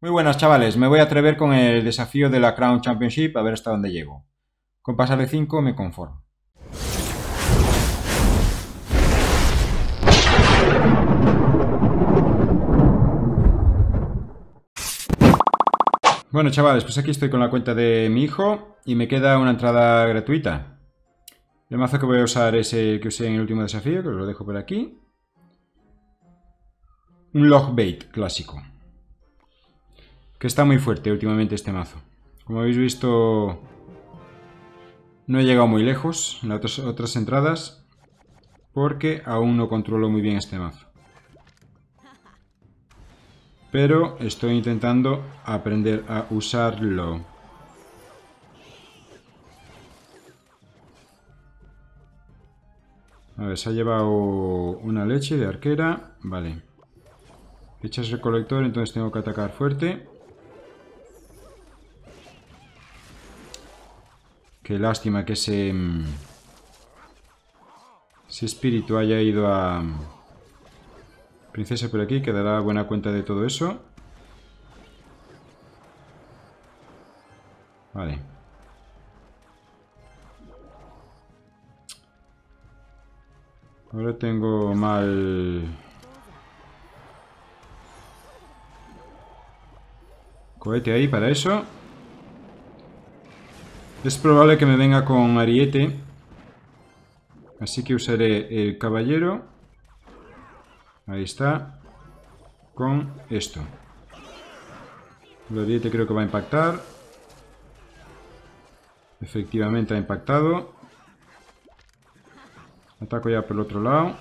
Muy buenas chavales, me voy a atrever con el desafío de la Crown Championship a ver hasta dónde llego. Con pasar de 5 me conformo. Bueno chavales, pues aquí estoy con la cuenta de mi hijo y me queda una entrada gratuita. El mazo que voy a usar es el que usé en el último desafío, que os lo dejo por aquí. Un Logbait clásico. Que está muy fuerte últimamente este mazo. Como habéis visto, no he llegado muy lejos en las otras entradas porque aún no controlo muy bien este mazo. Pero estoy intentando aprender a usarlo. A ver, se ha llevado una leche de arquera. Vale. Echas recolector, entonces tengo que atacar fuerte. Qué lástima que ese espíritu haya ido a princesa por aquí, que dará buena cuenta de todo eso. Vale. Ahora tengo mal cohete ahí para eso. Es probable que me venga con ariete, así que usaré el caballero, ahí está, con esto. El ariete creo que va a impactar, efectivamente ha impactado. Ataco ya por el otro lado.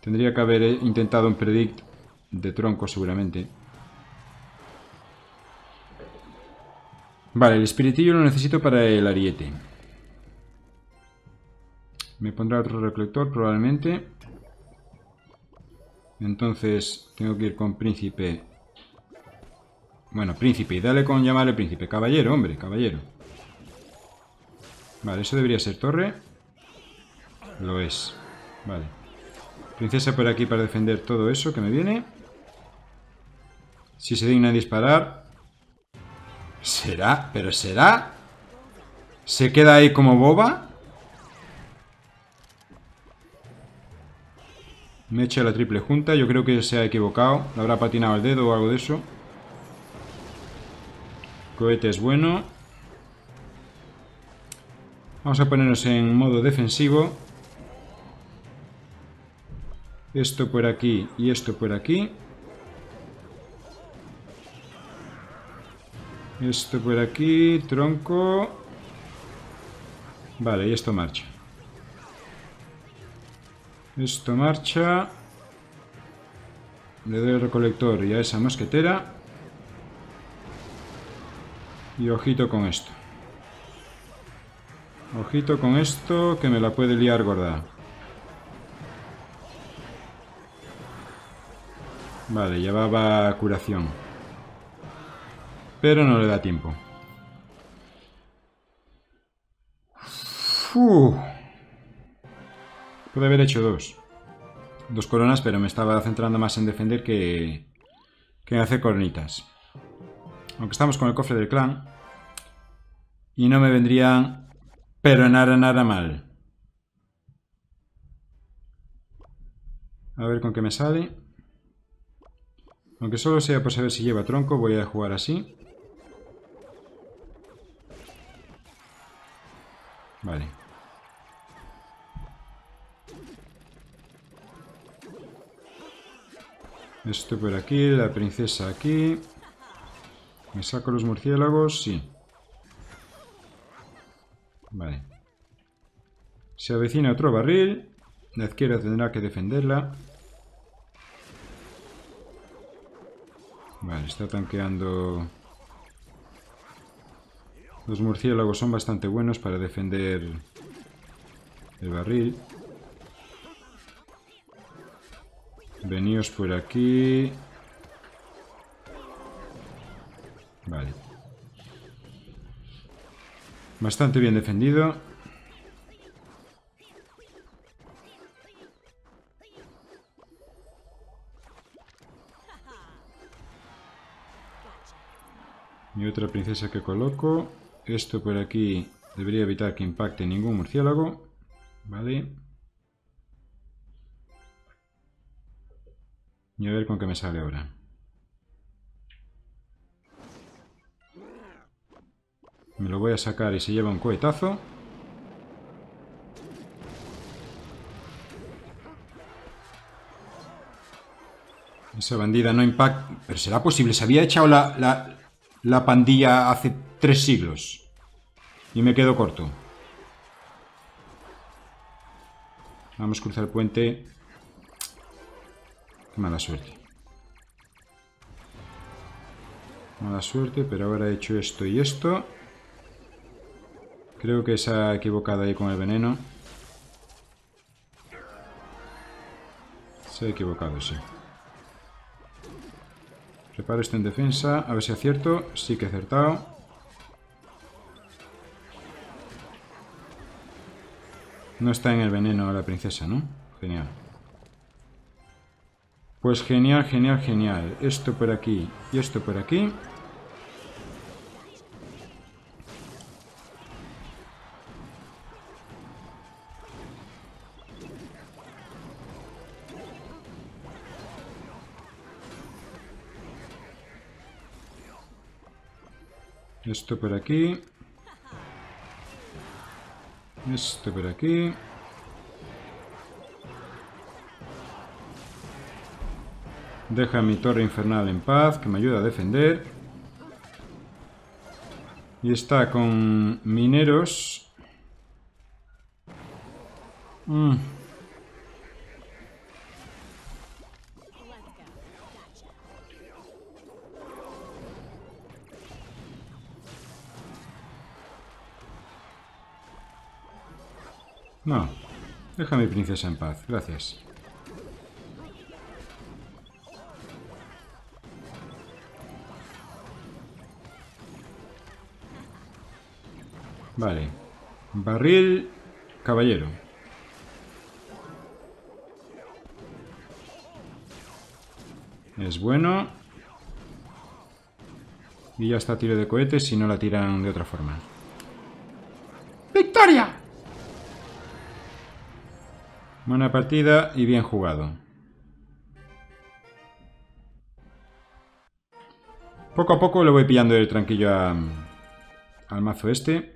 Tendría que haber intentado un predict de tronco seguramente. Vale, el espiritillo lo necesito para el ariete. Me pondrá otro recolector probablemente. Entonces tengo que ir con príncipe. Bueno, príncipe, y dale con llamarle príncipe. Caballero, hombre, caballero. Vale, eso debería ser torre. Lo es. Vale. Princesa por aquí para defender todo eso que me viene. Si se digna a disparar. ¿Será? ¿Pero será? ¿Se queda ahí como boba? Me echa la triple junta. Yo creo que se ha equivocado. Le habrá patinado el dedo o algo de eso. Cohete es bueno. Vamos a ponernos en modo defensivo. Esto por aquí y esto por aquí. Esto por aquí, tronco. Vale, y esto marcha. Esto marcha. Le doy el recolector y a esa mosquetera. Y ojito con esto. Ojito con esto, que me la puede liar gorda. Vale, llevaba curación. Pero no le da tiempo. Puede haber hecho dos coronas, pero me estaba centrando más en defender que en hacer coronitas. Aunque estamos con el cofre del clan. Y no me vendrían, pero nada mal. A ver con qué me sale. Aunque solo sea por saber si lleva tronco, voy a jugar así. Vale. Esto por aquí, la princesa aquí. ¿Me saco los murciélagos? Sí. Vale. Se avecina otro barril. La izquierda tendrá que defenderla. Vale, está tanqueando. Los murciélagos son bastante buenos para defender el barril. Veníos por aquí. Vale. Bastante bien defendido. Mi otra princesa que coloco. Esto por aquí debería evitar que impacte ningún murciélago. Vale. Y a ver con qué me sale ahora. Me lo voy a sacar y se lleva un cohetazo. Esa bandida no impacta. Pero será posible, se había echado la pandilla hace 3 siglos. Y me quedo corto. Vamos a cruzar el puente. Qué mala suerte. Mala suerte, pero ahora he hecho esto y esto. Creo que se ha equivocado ahí con el veneno. Se ha equivocado, sí. Preparo esto en defensa, a ver si acierto. Sí que he acertado. No está en el veneno la princesa, ¿no? Genial. Pues genial, genial, genial. Esto por aquí y esto por aquí. Esto por aquí. Esto por aquí. Deja mi torre infernal en paz, que me ayuda a defender. Y está con mineros. No, deja a mi princesa en paz, gracias. Vale, barril, caballero. Es bueno. Y ya está, tiro de cohetes si no la tiran de otra forma. ¡Victoria! Buena partida y bien jugado. Poco a poco le voy pillando el tranquillo al mazo este.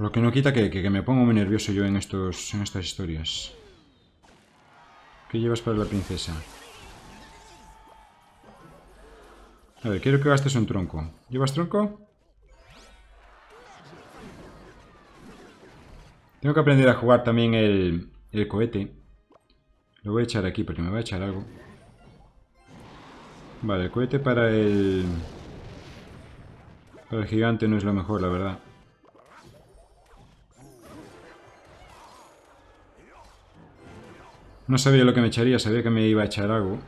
Lo que no quita que me pongo muy nervioso yo en estas historias. ¿Qué llevas para la princesa? A ver, quiero que gastes un tronco. ¿Llevas tronco? Tengo que aprender a jugar también el cohete. Lo voy a echar aquí porque me va a echar algo. Vale, el cohete para el gigante no es lo mejor, la verdad. No sabía lo que me echaría, sabía que me iba a echar algo.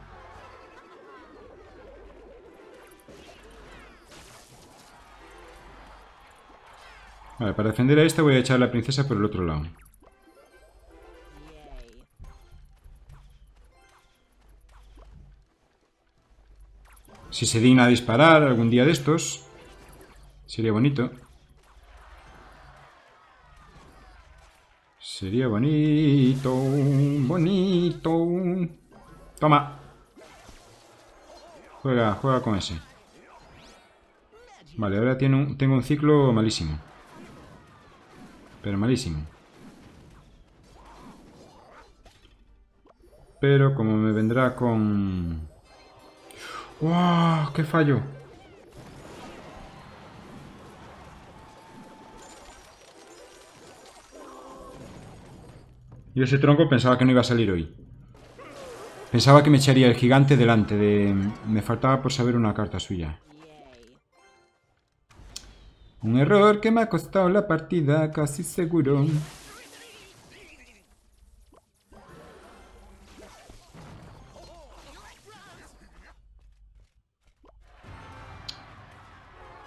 Vale, para defender a esta voy a echar a la princesa por el otro lado. Si se digna a disparar algún día de estos, sería bonito. Sería bonito, bonito. Toma. Juega, juega con ese. Vale, ahora tengo un ciclo malísimo. Pero malísimo. Pero como me vendrá con... ¡Wow! ¡Qué fallo! Yo ese tronco pensaba que no iba a salir hoy. Pensaba que me echaría el gigante delante de... Me faltaba por saber una carta suya. Un error que me ha costado la partida, casi seguro.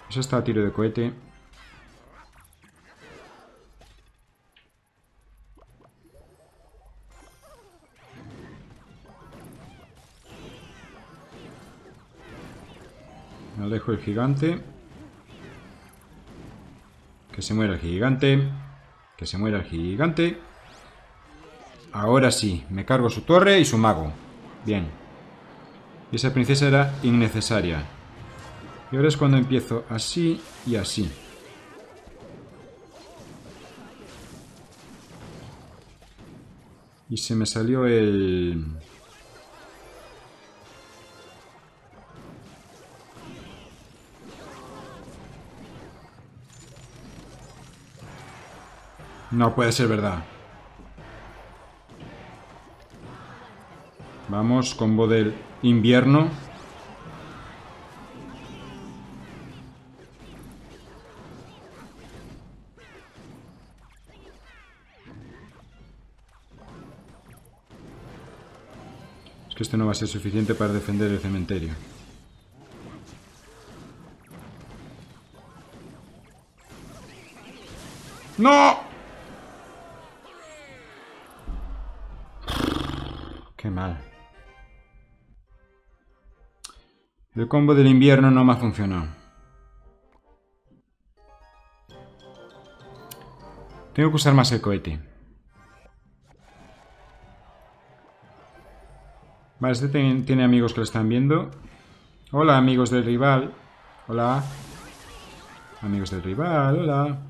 Eso está a tiro de cohete. Me alejo el gigante. Que se muera el gigante. Que se muera el gigante. Ahora sí, me cargo su torre y su mago. Bien. Y esa princesa era innecesaria. Y ahora es cuando empiezo así y así. Y se me salió el... No puede ser verdad. Vamos, combo del invierno. Es que esto no va a ser suficiente para defender el cementerio. ¡No! Qué mal. El combo del invierno no me ha funcionado. Tengo que usar más el cohete. Vale, este tiene amigos que lo están viendo. Hola, amigos del rival. Hola. Amigos del rival, hola.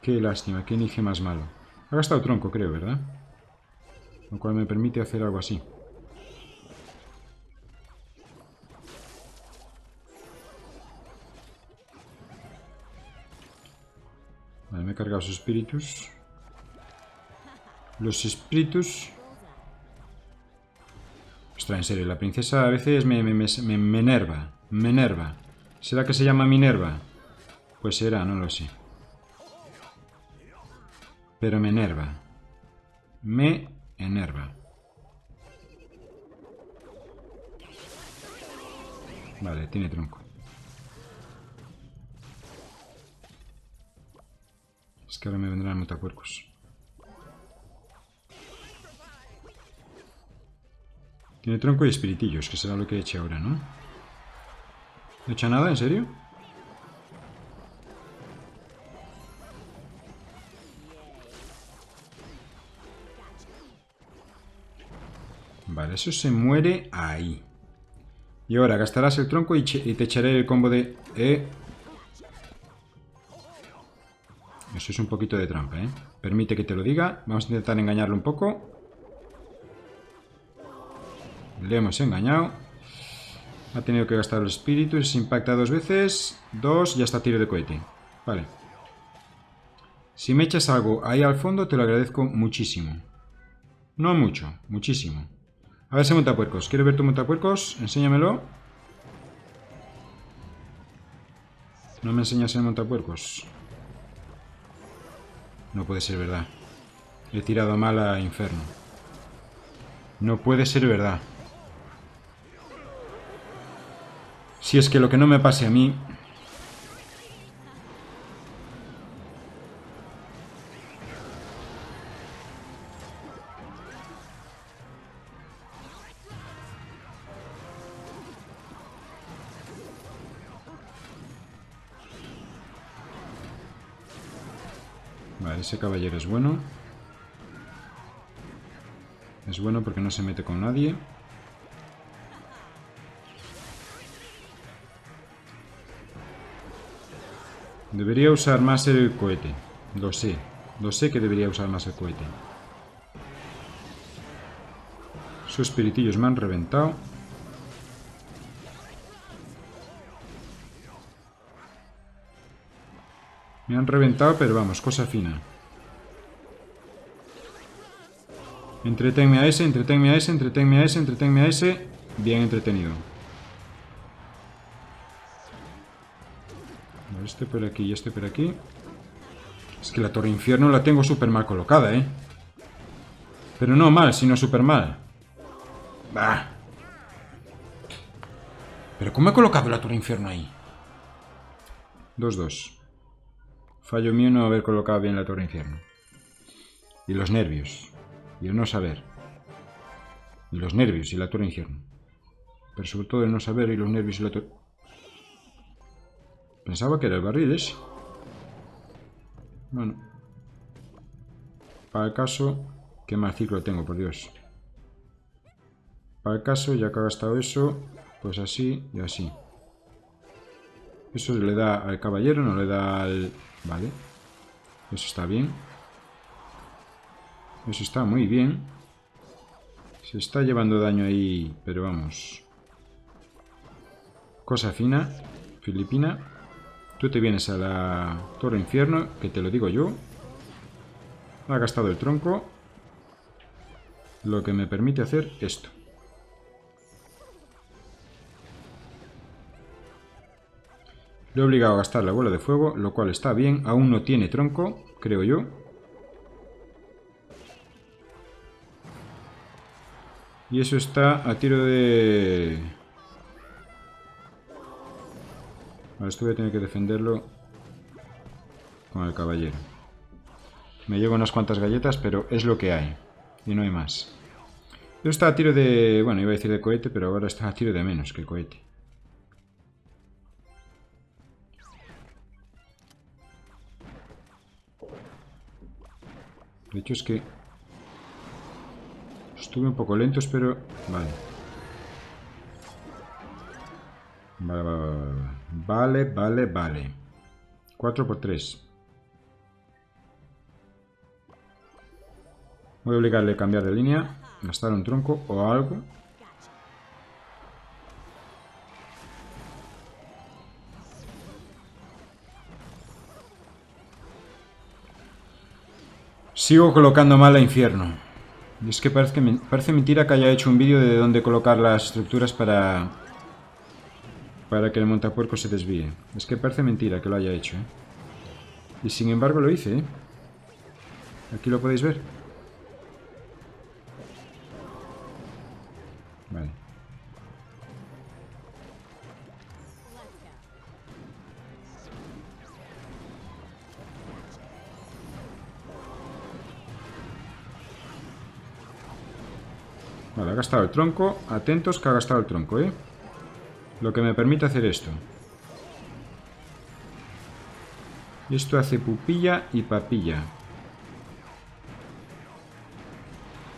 Qué lástima, qué elige más malo. Ha gastado tronco, creo, ¿verdad? Lo cual me permite hacer algo así. Vale, me he cargado sus espíritus. Los espíritus. Ostras, en serio, la princesa a veces me enerva. Me enerva. ¿Será que se llama Minerva? Pues será, no lo sé. Pero me enerva. Me enerva. Vale, tiene tronco. Es que ahora me vendrán matacuercos. Tiene tronco y espiritillos, que será lo que he hecho ahora, ¿no? ¿No he hecho nada? ¿En serio? Vale, eso se muere ahí. Y ahora gastarás el tronco y te echaré el combo de... Eso es un poquito de trampa, ¿eh? Permite que te lo diga. Vamos a intentar engañarlo un poco. Le hemos engañado. Ha tenido que gastar los espíritus. Se impacta dos veces. Dos, ya está tiro de cohete. Vale. Si me echas algo ahí al fondo, te lo agradezco muchísimo. No mucho, muchísimo. A ver ese montapuercos. Quiero ver tu montapuercos. Enséñamelo. No me enseñas el montapuercos. No puede ser verdad. He tirado mal a Inferno. No puede ser verdad. Si es que lo que no me pase a mí... Ese caballero es bueno. Es bueno porque no se mete con nadie. Debería usar más el cohete. Lo sé. Lo sé que debería usar más el cohete. Sus espiritillos me han reventado. Me han reventado, pero vamos, cosa fina. Entretenme a ese, entretenme a ese, entretenme a ese, entretenme a ese. Bien entretenido. Este por aquí y este por aquí. Es que la torre infierno la tengo súper mal colocada, ¿eh? Pero no mal, sino súper mal. Bah. ¿Pero cómo he colocado la torre infierno ahí? 2-2. Fallo mío no haber colocado bien la torre infierno. Y los nervios. y el no saber, y los nervios y la torre infierno, pero sobre todo el no saber y los nervios y la torre. Pensaba que era el barril ese. Bueno, para el caso, qué mal ciclo tengo, por Dios. Para el caso, ya que ha gastado eso, pues así y así. Eso le da al caballero, no le da al... Vale. Eso está bien. Eso está muy bien. Se está llevando daño ahí, pero vamos. Cosa fina, filipina. Tú te vienes a la torre infierno, que te lo digo yo. Ha gastado el tronco. Lo que me permite hacer esto. Lo he obligado a gastar la bola de fuego, lo cual está bien. Aún no tiene tronco, creo yo. Y eso está a tiro de... Ahora esto voy a tener que defenderlo con el caballero. Me llevo unas cuantas galletas, pero es lo que hay. Y no hay más. Esto está a tiro de... Bueno, iba a decir de cohete, pero ahora está a tiro de menos que el cohete. De hecho es que estuve un poco lentos, pero... Vale. Vale. 4x3. Voy a obligarle a cambiar de línea, gastar un tronco o algo. Sigo colocando mal a infierno. Y es que parece mentira que haya hecho un vídeo de dónde colocar las estructuras para que el montapuerco se desvíe. Es que parece mentira que lo haya hecho, ¿eh? Y sin embargo lo hice, ¿eh? Aquí lo podéis ver. Vale. Vale, ha gastado el tronco. Atentos que ha gastado el tronco, ¿eh? Lo que me permite hacer esto. Esto hace pupilla y papilla.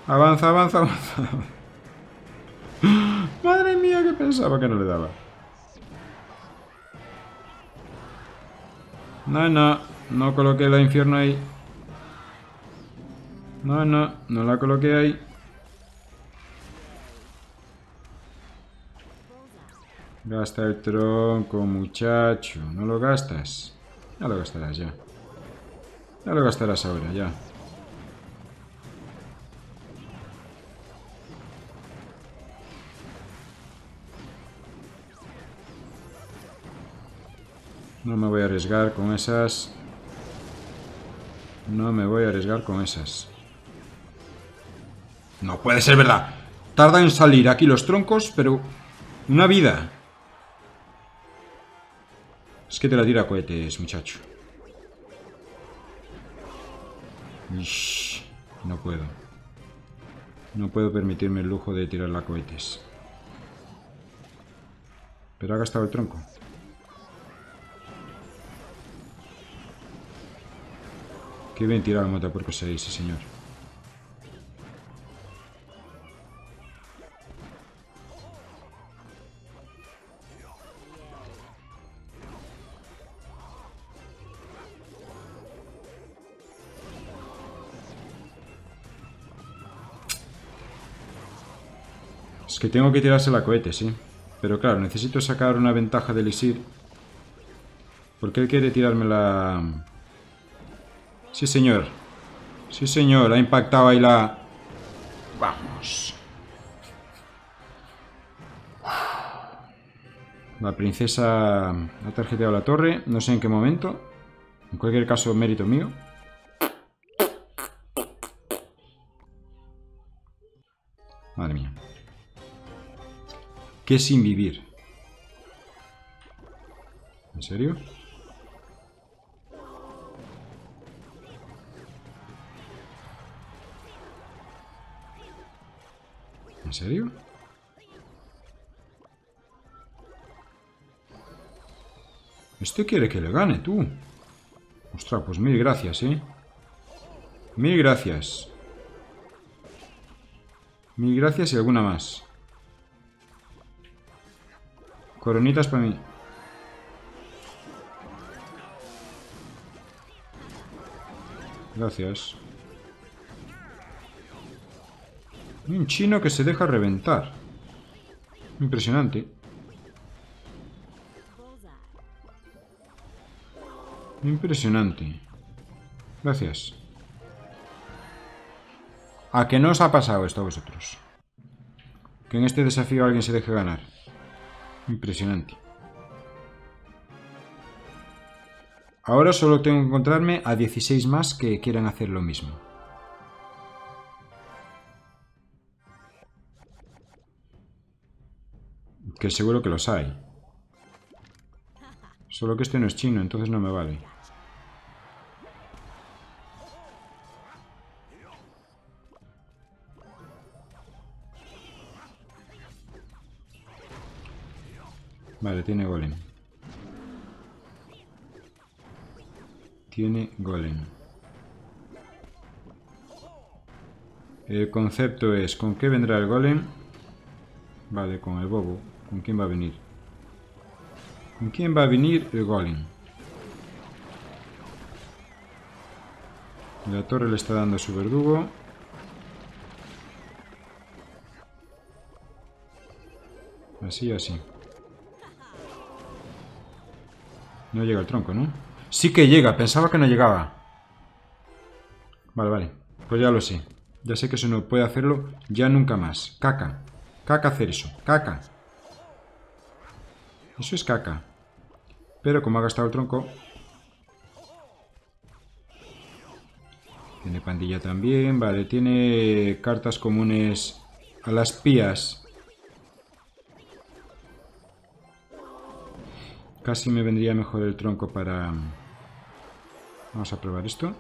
Avanza, avanza, avanza. Madre mía, que pensaba que no le daba. No coloqué la infierno ahí. No la coloqué ahí. Gasta el tronco, muchacho. ¿No lo gastas? Ya lo gastarás, ya. Ya lo gastarás ahora, ya. No me voy a arriesgar con esas. No me voy a arriesgar con esas. No puede ser verdad. Tarda en salir aquí los troncos, pero... Una vida. Es que te la tira a cohetes, muchacho. Uish, no puedo. No puedo permitirme el lujo de tirarla a cohetes. Pero ha gastado el tronco. Qué bien tirado el montapuerco 6, sí señor. Es que tengo que tirarse la cohete, sí. Pero claro, necesito sacar una ventaja de elixir. Porque él quiere tirarme la... Sí, señor. Sí, señor. Ha impactado ahí la... Vamos. La princesa ha tarjeteado la torre. No sé en qué momento. En cualquier caso, mérito mío. Madre mía. ¿Qué sin vivir? ¿En serio? ¿En serio? Este quiere que le gane, tú. Ostras, pues mil gracias, ¿eh? Mil gracias. Mil gracias y alguna más. Coronitas para mí. Gracias. Un chino que se deja reventar. Impresionante. Impresionante. Gracias. ¿A qué no os ha pasado esto a vosotros? Que en este desafío alguien se deje ganar. Impresionante. Ahora solo tengo que encontrarme a 16 más que quieran hacer lo mismo. Que seguro que los hay. Solo que este no es chino, entonces no me vale. Vale, tiene golem. Tiene golem. El concepto es, ¿con qué vendrá el golem? Vale, con el bobo. ¿Con quién va a venir? ¿Con quién va a venir el golem? La torre le está dando a su verdugo. Así, así. No llega el tronco, ¿no? Sí que llega, pensaba que no llegaba. Vale, vale, pues ya lo sé. Ya sé que eso no puede hacerlo ya nunca más. Caca, caca hacer eso, caca. Eso es caca. Pero como ha gastado el tronco... Tiene pandilla también, vale, tiene cartas comunes a las pías. Casi me vendría mejor el tronco para... Vamos a probar esto.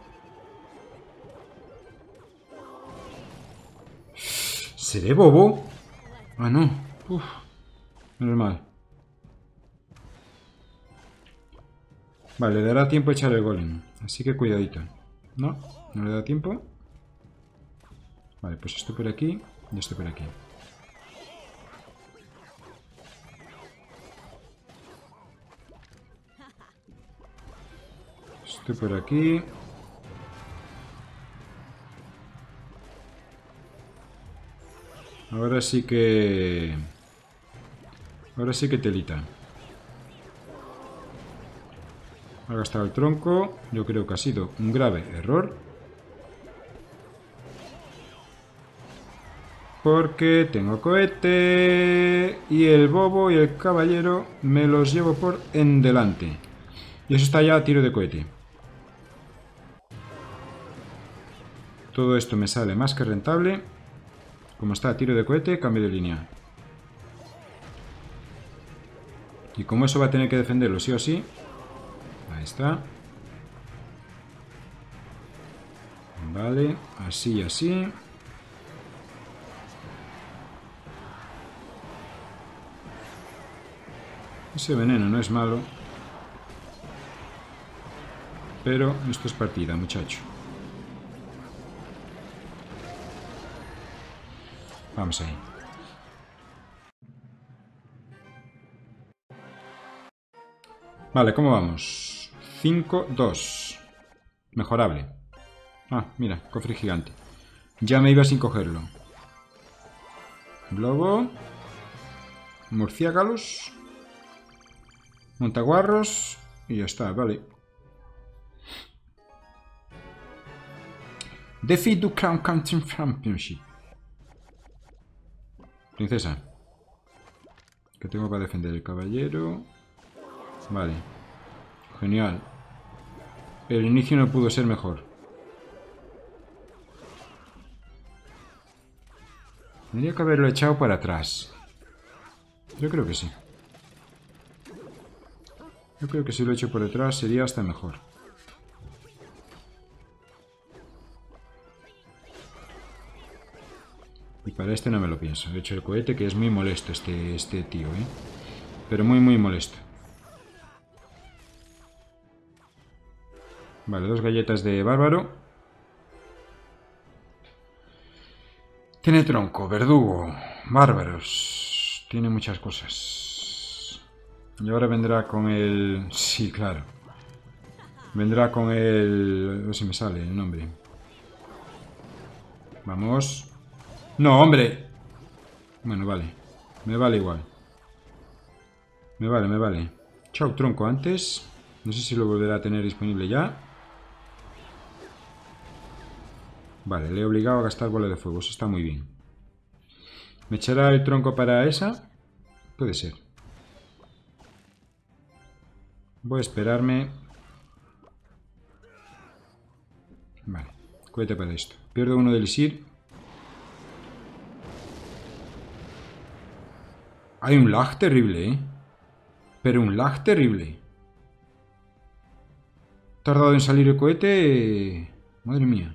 ¿Seré bobo? Ah, no. Uf, menos mal. Vale, le dará tiempo a echar el golem. Así que cuidadito. No, no le da tiempo. Vale, pues esto por aquí y esto por aquí. Estoy por aquí. Ahora sí que... Ahora sí que telita. Ha gastado el tronco. Yo creo que ha sido un grave error. Porque tengo cohete. Y el bobo y el caballero me los llevo por en delante. Y eso está ya a tiro de cohete. Todo esto me sale más que rentable. Como está a tiro de cohete, cambio de línea. Y como eso va a tener que defenderlo sí o sí. Ahí está. Vale, así y así. Ese veneno no es malo. Pero esto es partida, muchacho. Vamos ahí. Vale, ¿cómo vamos? 5-2. Mejorable. Ah, mira, cofre gigante. Ya me iba sin cogerlo. Globo. Murciélagos. Montaguarros. Y ya está, vale. Defeat the Crown Championship. Princesa. Que tengo para defender el caballero. Vale. Genial. El inicio no pudo ser mejor. Tendría que haberlo echado para atrás. Yo creo que sí. Yo creo que si lo echo por detrás sería hasta mejor. Y para este no me lo pienso. He hecho el cohete, que es muy molesto este tío, ¿eh? Pero muy, muy molesto. Vale, 2 galletas de bárbaro. Tiene tronco, verdugo, bárbaros. Tiene muchas cosas. Y ahora vendrá con el... Sí, claro. Vendrá con el... A ver si me sale el nombre. Vamos. ¡No, hombre! Bueno, vale. Me vale igual. Me vale, me vale. Chao, tronco antes. No sé si lo volverá a tener disponible ya. Vale, le he obligado a gastar bola de fuego. Eso está muy bien. ¿Me echará el tronco para esa? Puede ser. Voy a esperarme. Vale, cohete para esto. Pierdo uno del Isir. Hay un lag terrible, ¿eh? Pero un lag terrible. Tardado en salir el cohete... Madre mía.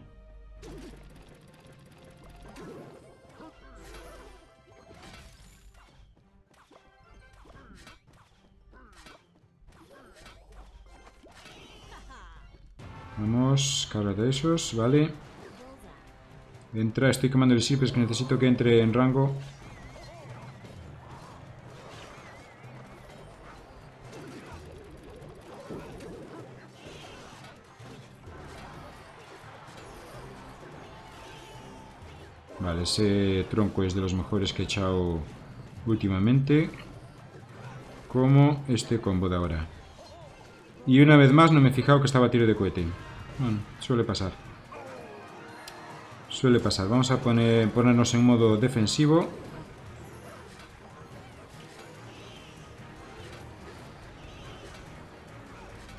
Vamos, carga de esos, vale. Entra, estoy quemando el ship, es que necesito que entre en rango... Vale, ese tronco es de los mejores que he echado últimamente. Como este combo de ahora. Y una vez más no me he fijado que estaba a tiro de cohete. Bueno, suele pasar. Suele pasar. Vamos a ponernos en modo defensivo.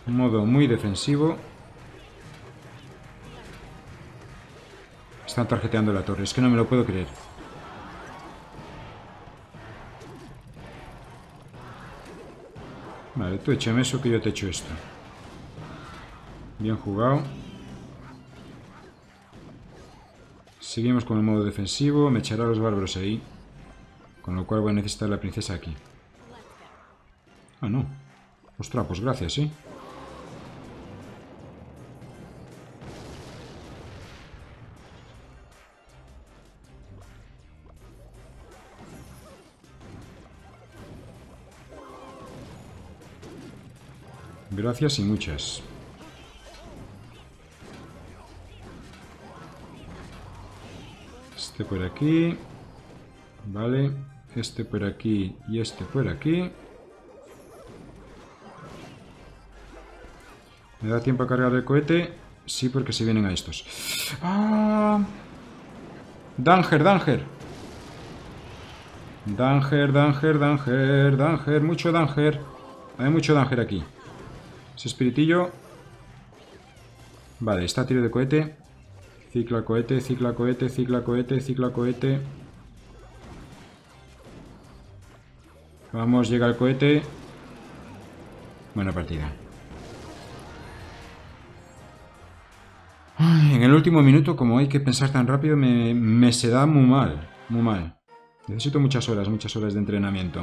Un modo muy defensivo. Están tarjeteando la torre, es que no me lo puedo creer. Vale, tú échame eso que yo te echo esto. Bien jugado. Seguimos con el modo defensivo, me echará los bárbaros ahí. Con lo cual voy a necesitar la princesa aquí. Ah, no. Ostras, pues gracias, ¿eh? Gracias y muchas. Este por aquí. Vale. Este por aquí y este por aquí. ¿Me da tiempo a cargar el cohete? Sí, porque se vienen a estos. ¡Ah! ¡Danger, danger! Danger, danger, danger, danger. Mucho danger. Hay mucho danger aquí. Ese espiritillo. Vale, está a tiro de cohete. Cicla cohete, cicla cohete, cicla cohete, cicla cohete. Vamos, llega el cohete. Buena partida. Ay, en el último minuto, como hay que pensar tan rápido, me se da muy mal. Muy mal. Necesito muchas horas de entrenamiento.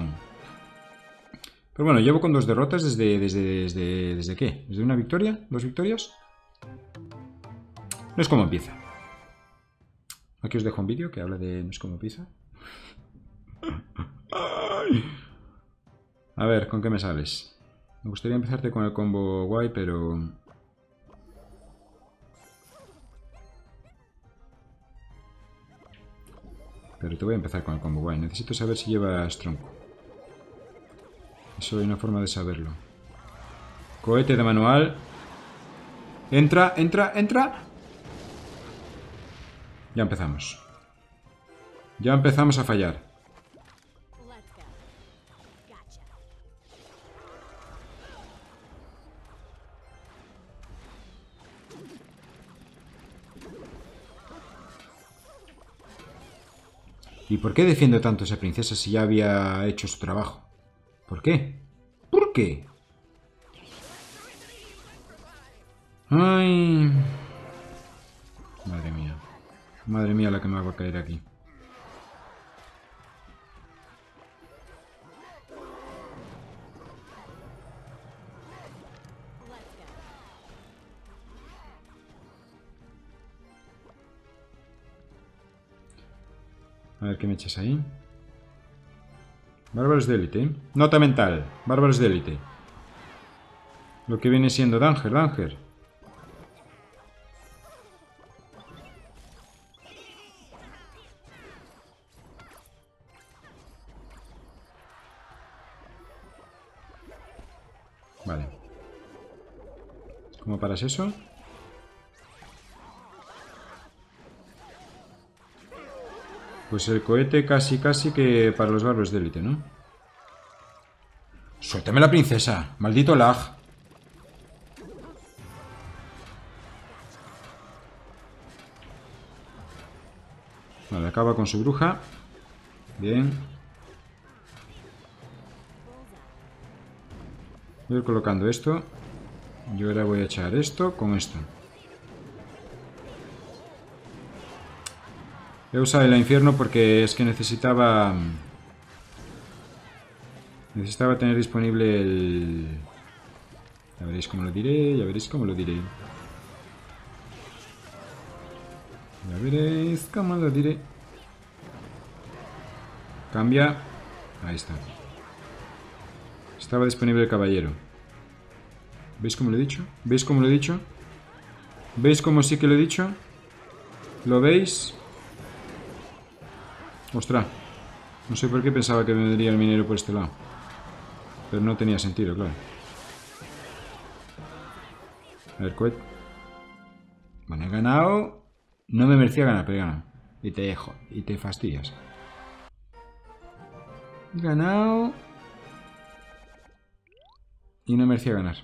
Pero bueno, llevo con 2 derrotas ¿Desde qué? ¿Desde una victoria? ¿2 victorias? No es como empieza. Aquí os dejo un vídeo que habla de no es como empieza. A ver, ¿con qué me sales? Me gustaría empezarte con el combo guay, pero... te voy a empezar con el combo guay. Necesito saber si llevas tronco. Eso hay una forma de saberlo. Cohete de manual. Entra, entra, entra. Ya empezamos. Ya empezamos a fallar. ¿Y por qué defiendo tanto a esa princesa si ya había hecho su trabajo? ¿Por qué? ¿Por qué? Ay... Madre mía. Madre mía la que me va a caer aquí. A ver qué me echas ahí. Bárbaros de élite. Nota mental. Bárbaros de élite. Lo que viene siendo Danger, Danger. Vale. ¿Cómo paras eso? Pues el cohete casi, casi que para los bárbaros de élite, ¿no? ¡Suéltame la princesa! ¡Maldito lag! Vale, acaba con su bruja. Bien. Voy a ir colocando esto. Yo ahora voy a echar esto con esto. He usado el infierno porque es que necesitaba tener disponible el... Ya veréis cómo lo diré, ya veréis cómo lo diré. Ya veréis cómo lo diré. Cambia. Ahí está. Estaba disponible el caballero. ¿Veis cómo lo he dicho? ¿Veis cómo lo he dicho? ¿Veis cómo sí que lo he dicho? ¿Lo veis? Ostras, no sé por qué pensaba que vendría el minero por este lado. Pero no tenía sentido, claro. A ver, cohete. Bueno, he ganado. No me merecía ganar, pero he ganado. Y te dejo, y te fastidias. He ganado. Y no merecía ganar.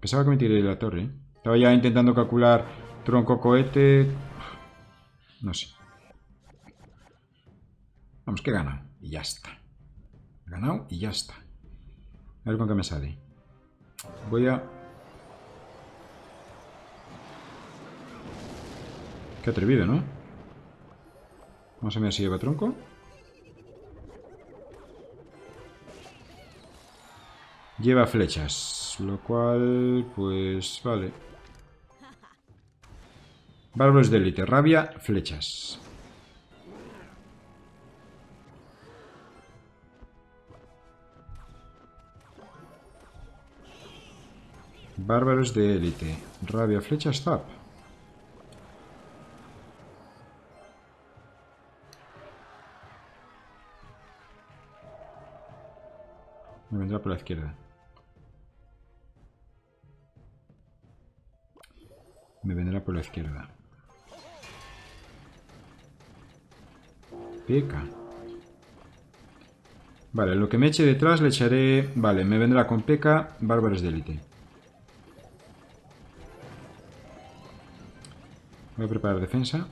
Pensaba que me tiré de la torre, ¿eh? Estaba ya intentando calcular tronco cohete. No sé. Vamos, que he ganado. Y ya está. He ganado y ya está. A ver con qué me sale. Voy a... Qué atrevido, ¿no? Vamos a ver si lleva tronco. Lleva flechas. Lo cual, pues... Vale. Bárbaros de élite. Rabia, flechas. Bárbaros de élite. Rabia, flechas, zap. Me vendrá por la izquierda. Me vendrá por la izquierda. Pica. Vale, lo que me eche detrás le echaré... Vale, me vendrá con peca, bárbaros de élite. Voy a preparar defensa.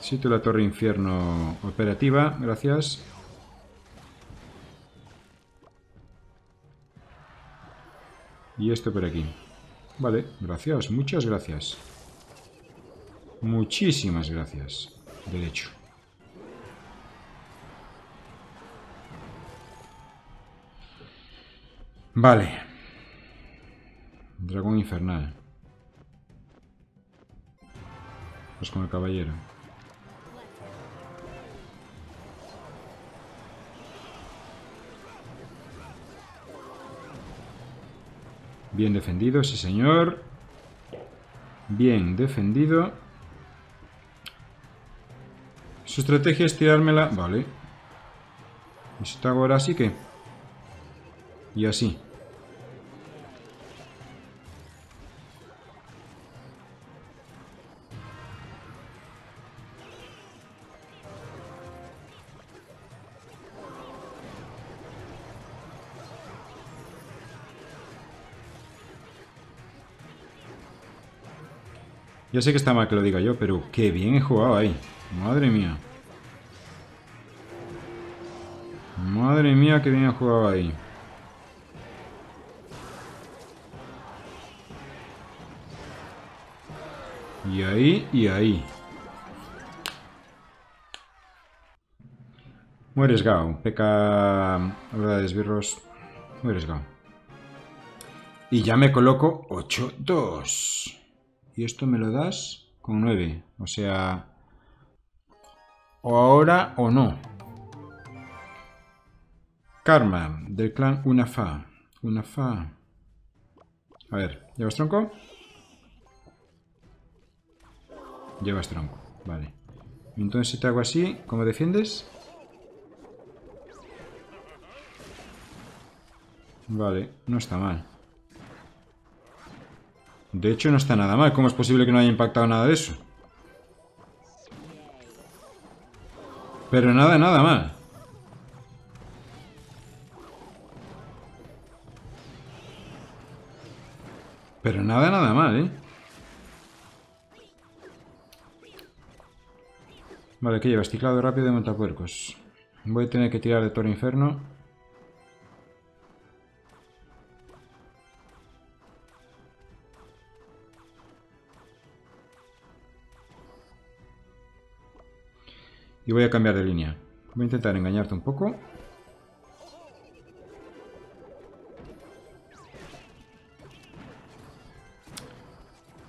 Sitio la torre infierno operativa, gracias. Y esto por aquí. Vale, gracias, muchas gracias. Muchísimas gracias. Derecho. Vale. Dragón infernal. Pues con el caballero. Bien defendido, sí señor. Bien defendido. Su estrategia es tirármela... Vale. Esto ahora sí que... Y así. Ya sé que está mal que lo diga yo, pero qué bien he jugado ahí. Madre mía. Madre mía, qué bien he jugado ahí. Y ahí, y ahí. Mueres Gao. Peca hora de esbirros. Mueres Gao. Y ya me coloco 8-2. Y esto me lo das con 9. O sea, o ahora o no. Karma, del clan Unafa. Unafa. A ver, ¿llevas tronco? Llevas tronco, vale. Entonces si te hago así, ¿cómo defiendes? Vale, no está mal. De hecho no está nada mal. ¿Cómo es posible que no haya impactado nada de eso? Pero nada, nada mal. Pero nada, nada mal, ¿eh? Vale, ¿qué llevas? Ciclado rápido de montapuercos. Voy a tener que tirar de Toro Inferno. Y voy a cambiar de línea. Voy a intentar engañarte un poco.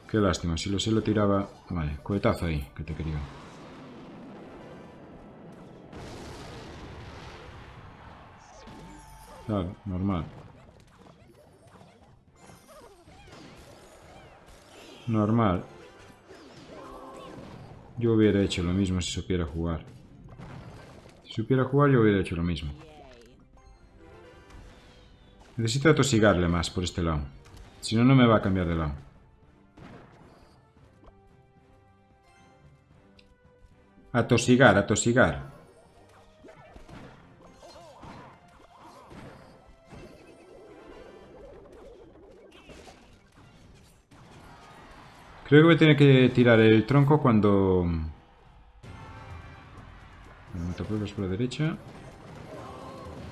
Qué lástima, si lo se lo tiraba... Vale, cohetazo ahí, que te quería. Claro, normal. Normal. Yo hubiera hecho lo mismo si supiera jugar. Si supiera jugar yo hubiera hecho lo mismo. Necesito atosigarle más por este lado. Si no, no me va a cambiar de lado. Atosigar, atosigar. Creo que voy a tener que tirar el tronco cuando... Montapuercos por la derecha.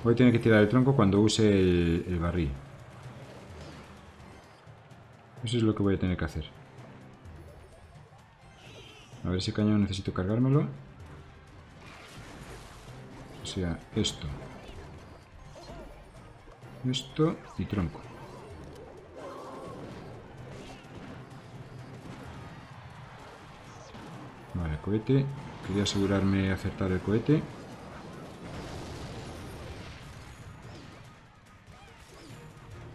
Voy a tener que tirar el tronco cuando use el barril. Eso es lo que voy a tener que hacer. A ver, ese cañón necesito cargármelo. O sea, esto. Esto y tronco. Vale, cohete. Quería asegurarme de acertar el cohete.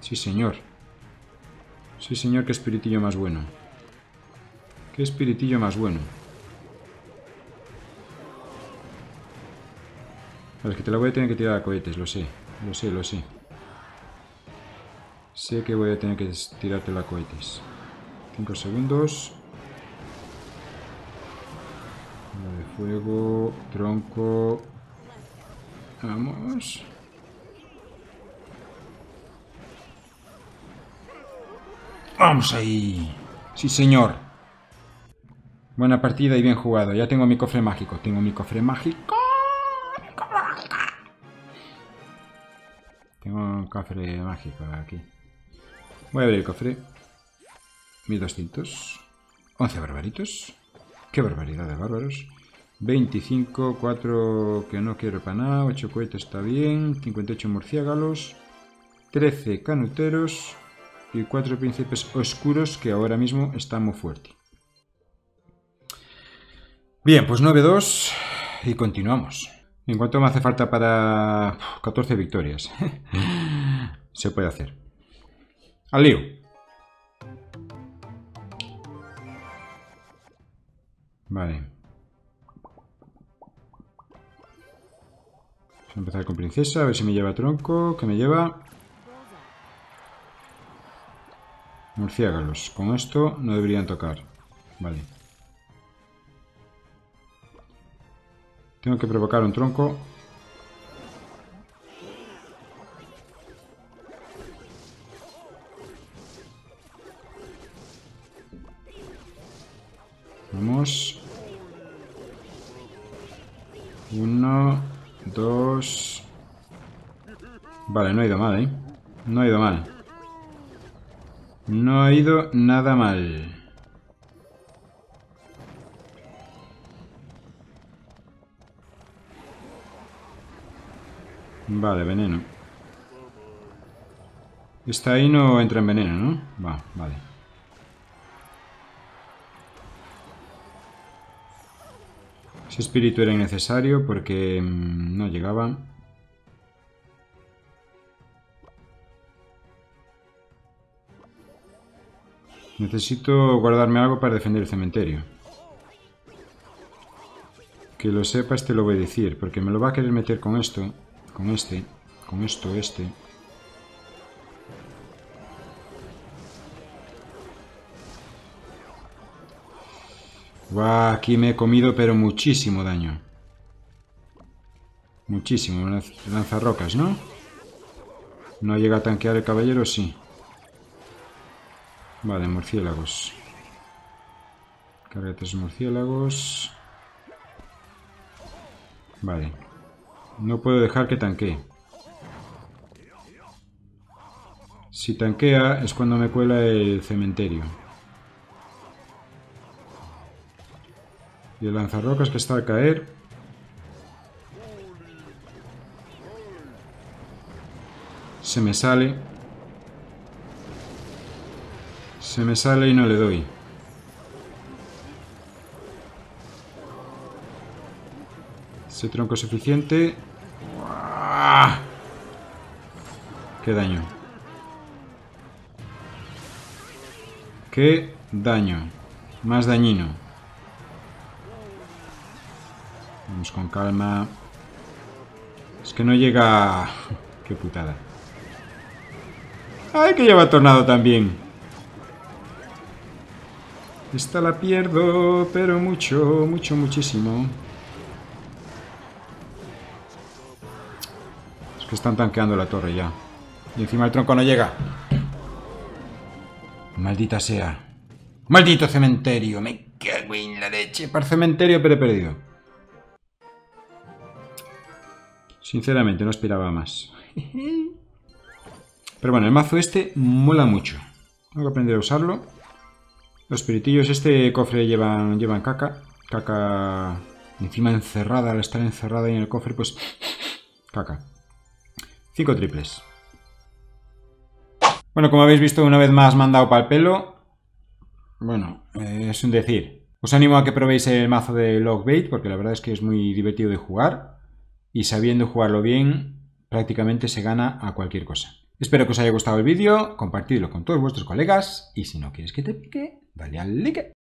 Sí, señor. Sí, señor, qué espiritillo más bueno. Qué espiritillo más bueno. Vale, es que te la voy a tener que tirar a cohetes, lo sé. Lo sé, lo sé. Sé que voy a tener que tirártela a cohetes. 5 segundos. Fuego, tronco... Vamos. ¡Vamos ahí! ¡Sí, señor! Buena partida y bien jugado. Ya tengo mi cofre mágico. Tengo mi cofre mágico. Tengo un cofre mágico aquí. Voy a abrir el cofre. 1200. 11 barbaritos. ¡Qué barbaridad de bárbaros! 25, 4 que no quiero para nada, 8 cohetes está bien, 58 murciélagos, 13 canuteros y 4 príncipes oscuros que ahora mismo están muy fuertes. Bien, pues 9-2 y continuamos. En cuanto me hace falta para 14 victorias, se puede hacer. ¡Al lío! Vale. Vamos a empezar con princesa, a ver si me lleva tronco, que me lleva... Murciélagos. Con esto no deberían tocar. Vale. Tengo que provocar un tronco. Vamos. 1, 2... Vale, no ha ido mal, ¿eh? No ha ido mal. No ha ido nada mal. Vale, veneno. Esta ahí no entra en veneno, ¿no? Va, vale. Ese espíritu era innecesario porque no llegaba. Necesito guardarme algo para defender el cementerio. Que lo sepas te lo voy a decir, porque me lo va a querer meter con esto, con este, con esto, este. Guau, aquí me he comido pero muchísimo daño. Muchísimo, lanzarrocas, ¿no? ¿No llega a tanquear el caballero? Sí. Vale, murciélagos. Carga 3 murciélagos. Vale. No puedo dejar que tanquee. Si tanquea es cuando me cuela el cementerio. Y el lanzarrocas que está al caer. Se me sale. Se me sale y no le doy. Ese tronco es suficiente. ¡Uah! ¡Qué daño! ¡Qué daño! Más dañino. Vamos con calma. Es que no llega... ¡Qué putada! ¡Ay, que lleva tornado también! Esta la pierdo, pero mucho, mucho, muchísimo. Es que están tanqueando la torre ya. Y encima el tronco no llega. Maldita sea. ¡Maldito cementerio! Me cago en la leche. Para el cementerio, pero he perdido. Sinceramente, no aspiraba más. Pero bueno, el mazo este mola mucho. Tengo que aprender a usarlo. Los piritillos, este cofre llevan caca. Caca encima encerrada, al estar encerrada ahí en el cofre, pues... Caca. 5 triples. Bueno, como habéis visto, una vez más me han dado pa'l pelo. Bueno, es un decir. Os animo a que probéis el mazo de Logbait, porque la verdad es que es muy divertido de jugar. Y sabiendo jugarlo bien, prácticamente se gana a cualquier cosa. Espero que os haya gustado el vídeo, compartidlo con todos vuestros colegas y si no quieres que te pique, dale al like.